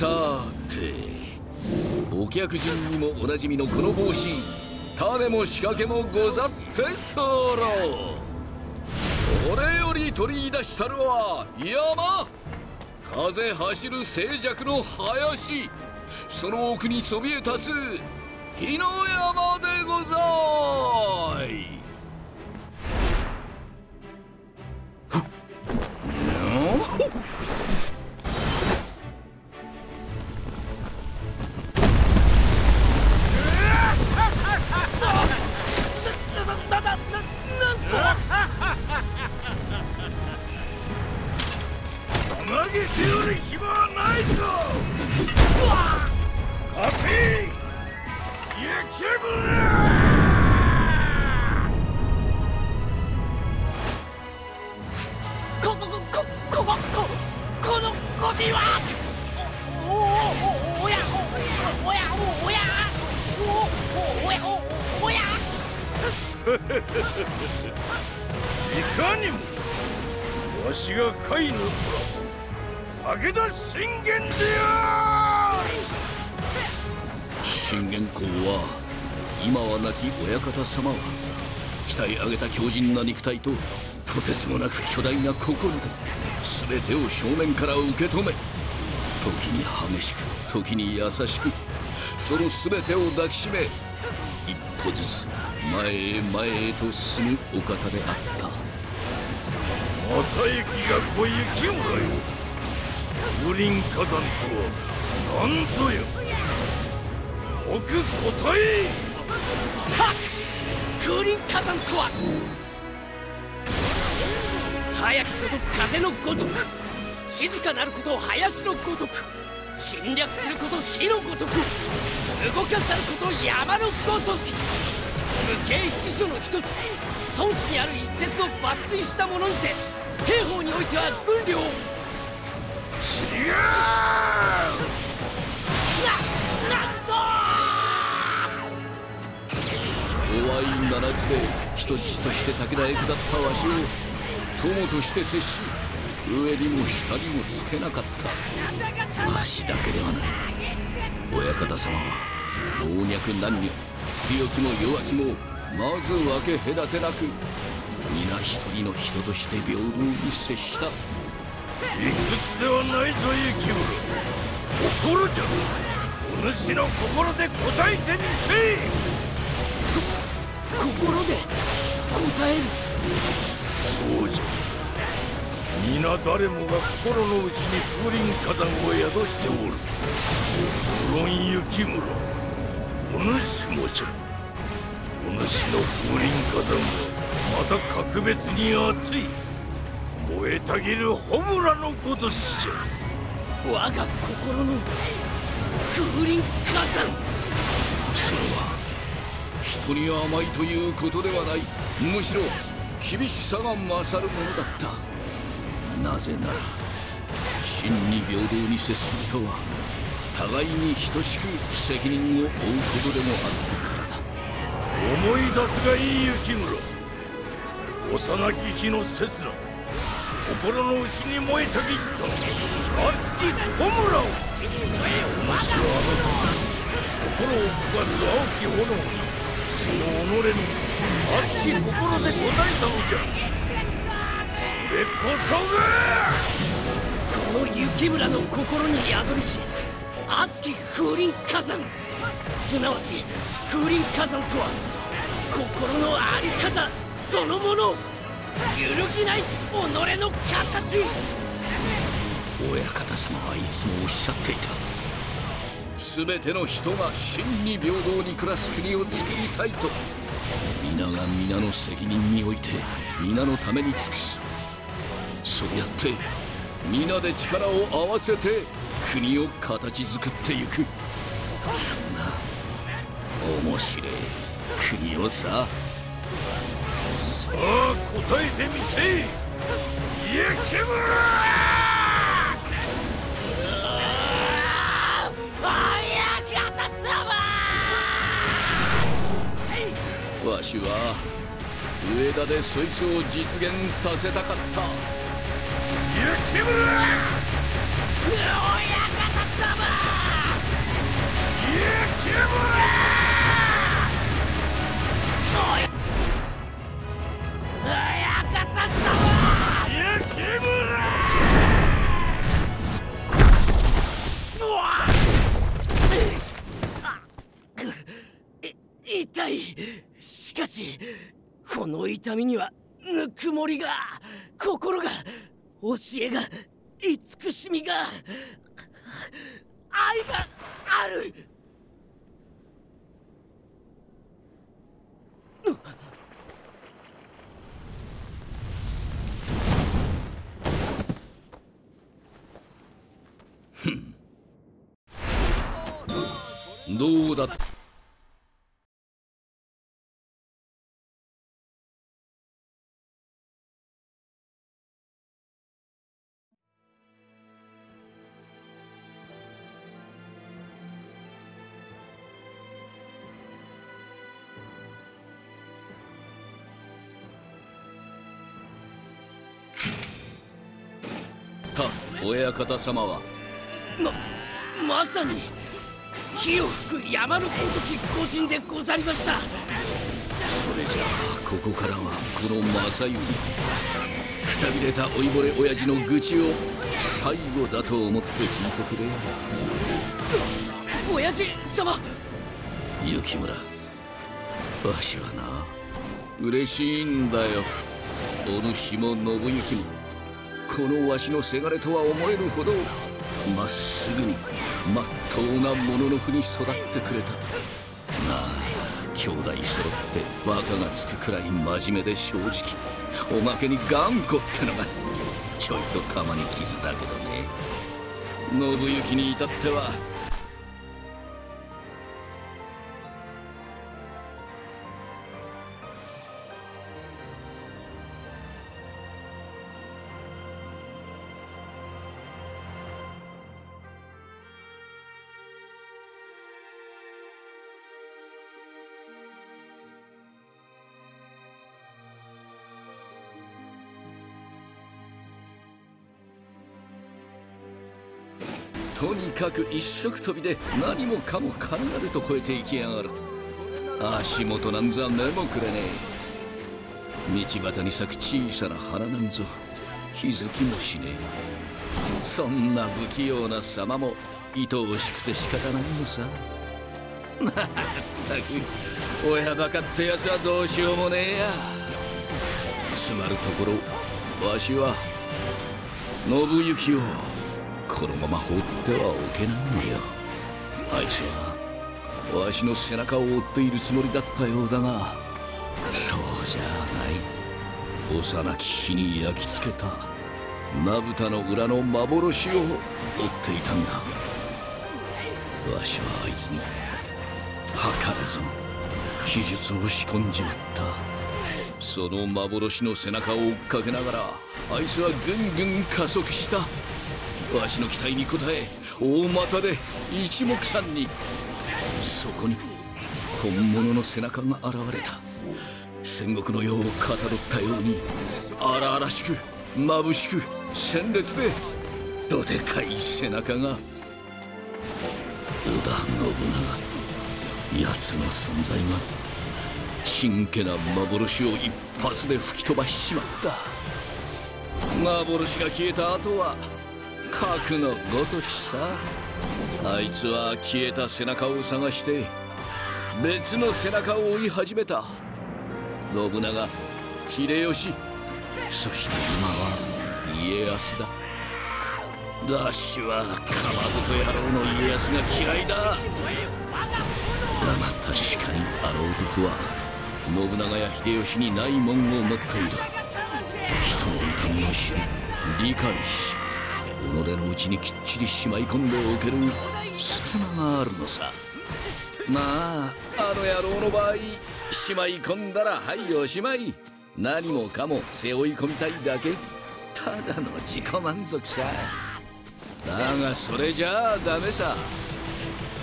さて、お客人にもおなじみのこの帽子、種も仕掛けもござって候。これより取り出したるは山、風走る静寂の林、その奥にそびえ立つ火の山でござい。信玄公は今は亡き親方様は鍛え上げた強靭な肉体ととてつもなく巨大な心で全てを正面から受け止め、時に激しく時に優しくその全てを抱きしめ、一歩ずつ前へ前へと進むお方であった。正行がこゆきをだよ。風林火山とは何ぞや。よく答え。はっ、風林火山とは早きこと風のごとく、静かなること林のごとく、侵略すること火のごとく、動かさること山のごとし、無形筆書の一つ孫子にある一節を抜粋したものにて、兵法においては軍領。違う、な、なんと弱い七つで人質として武田へ下ったわしを友として接し、上にも下にもつけなかった。わしだけではない。親方様は老若男女、強きも弱きもまず分け隔てなく、皆一人の人として平等に接した。理屈ではないぞ幸村。心じゃ。お主の心で答えてみせい。心で答える。そうじゃ。皆誰もが心の内に風林火山を宿しておる。無論雪村、お主もじゃ。お主の風林火山はまた格別に熱い、燃えたぎる穂村のごとしじゃ。我が心の風林火山。それは人に甘いということではない。むしろ厳しさが勝るものだった。なぜなら真に平等に接するとは、互いに等しく責任を負うことでもあったからだ。思い出すがいい幸村。幼き日の刹那、心の内に燃えたぎった熱き穂村を、お主はあなた、心を焦がす青き炎にその己の熱き心で応えたのじゃ。それこそがこの雪村の心に宿りし熱き風林火山、すなわち風林火山とは心の在り方そのもの、揺るぎない己の形。親方様はいつもおっしゃっていた。全ての人が真に平等に暮らす国を作りたいと。皆が皆の責任において皆のために尽くす。そうやって皆で力を合わせて国を形作ってゆく。そんな面白い国をさ。さあ答えてみせい、雪村。わしは上田でそいつを実現させたかった。雪村。親方様。雪村。親方様。雪村。うわっ、い痛い。しかしこの痛みにはぬくもりが、心が、教えが、慈しみが、愛がある。うっ、ふん、どうだった？親方様はままさに火を吹く山のごとき御陣でござりました。それじゃあここからはこの正行、くたびれた老いぼれ親父の愚痴を最後だと思って聞いてくれよ。親父様。雪村、わしはな嬉しいんだよ。お主も信行もこのわしのせがれとは思えるほどまっすぐにまっとうなもののふに育ってくれた。なあ、兄弟揃ってバカがつくくらい真面目で正直、おまけに頑固ってのがちょいとたまに傷だけどね。信行に至ってはとにかく一足飛びで何もかも軽々と超えていきやがる。足元なんざ目もくれねえ。道端に咲く小さな花なんぞ気づきもしねえ。そんな不器用な様も愛おしくて仕方ないのさ。まったく親バカってやつはどうしようもねえや。つまるところわしは信行をこのまま放ってはおけないのよ。あいつはわしの背中を追っているつもりだったようだが、そうじゃない。幼き日に焼き付けたまぶたの裏の幻を追っていたんだ。わしはあいつに計らず記述を仕込んじまった。その幻の背中を追っかけながらあいつはぐんぐん加速した。わしの期待に応え大股で一目散に。そこに本物の背中が現れた。戦国の世をかたどったように荒々しく眩しく鮮烈でどでかい背中が。織田信長、奴の存在が真剣な幻を一発で吹き飛ばしちまった。幻が消えた後は核のごとしさ。あいつは消えた背中を探して別の背中を追い始めた。信長、秀吉、そして今は家康だ。ダッシュは鎌本野郎の家康が嫌いだ。だが確かにあの男は信長や秀吉にないもんを持っている。人の痛みを知り理解し己のうちにきっちりしまい込んでおける隙間があるのさ。まああの野郎の場合、しまい込んだらはいおしまい。何もかも背負い込みたいだけ、ただの自己満足さ。だがそれじゃあダメさ。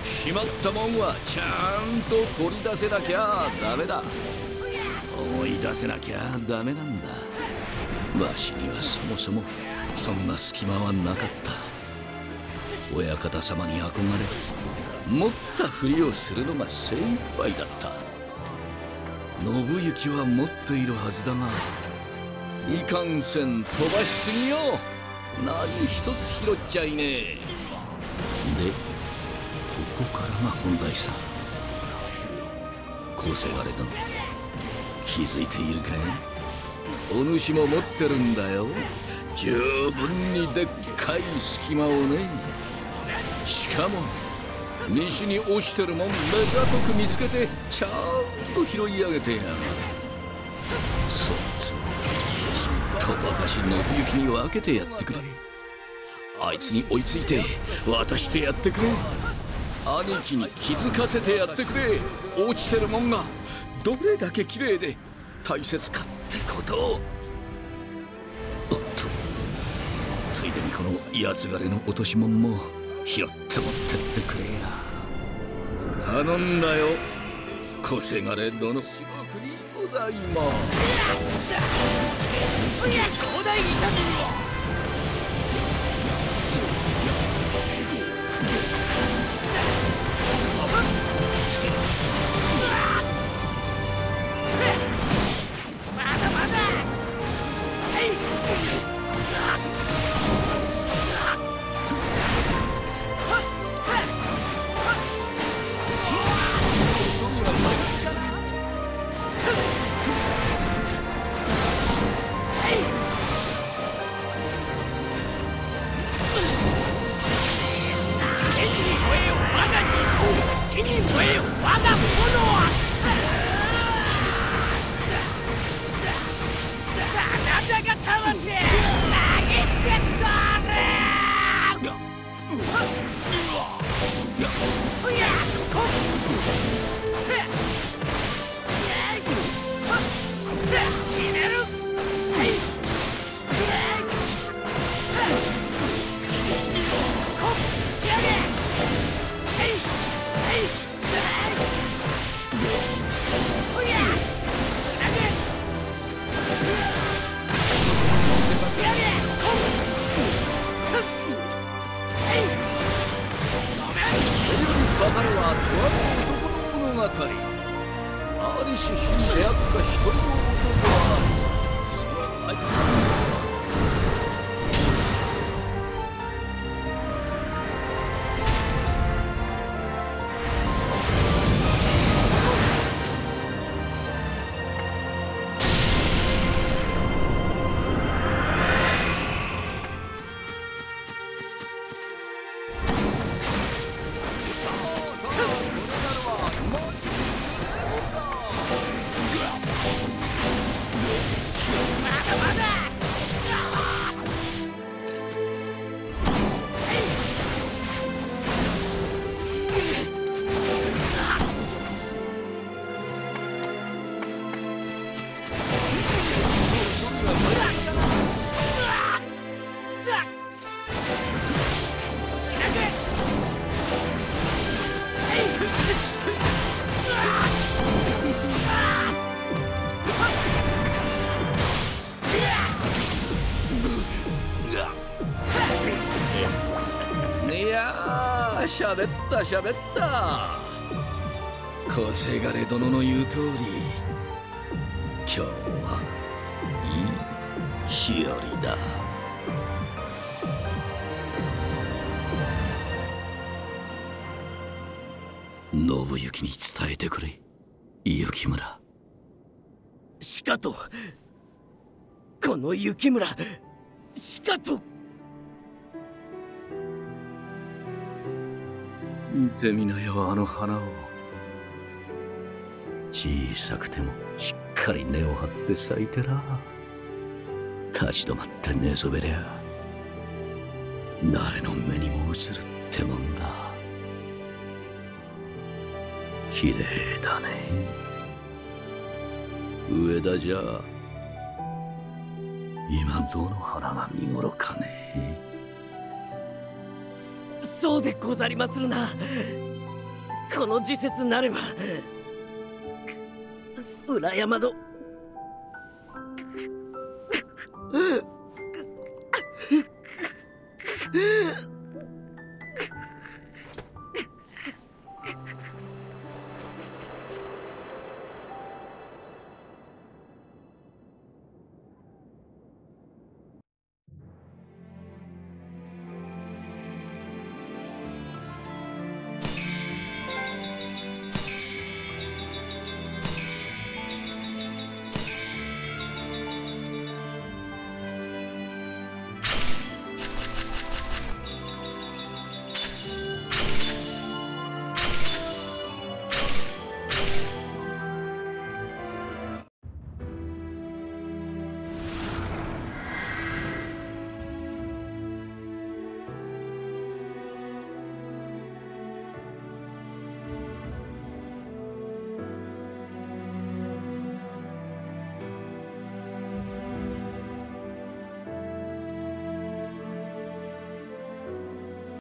しまったもんはちゃんと掘り出せなきゃダメだ。思い出せなきゃダメなんだ。わしにはそもそもそんな隙間はなかった。親方様に憧れ持ったふりをするのが精一杯だった。信行は持っているはずだが、いかんせん飛ばしすぎよ。何一つ拾っちゃいねえ。でここからが本題さ。こせがれ殿、気づいているかい？お主も持ってるんだよ、十分にでっかい隙間をね。しかも西に落ちてるもん目ざとく見つけてちゃんと拾い上げてやる。そいつずっとばかし信行に分けてやってくれ。あいつに追いついて渡してやってくれ。兄貴に気づかせてやってくれ。落ちてるもんがどれだけ綺麗で大切かってことを。ついでにこのやつがれの落とし物も拾って持ってってくれや。頼んだよ、こせがれ殿。至極にございます。いや、広大にいたぞ。喋った喋った。小せがれ殿の言う通り、今日はいい日和だ。信行に伝えてくれ、雪村。しかと、この雪村、しかと。見てみなよ、あの花を。小さくてもしっかり根を張って咲いてな。立ち止まって寝そべりゃ誰の目にも映るってもんだ。綺麗だね、上田じゃ。今どの花が見頃かね。そうでござりまするな。この時節なれば裏山の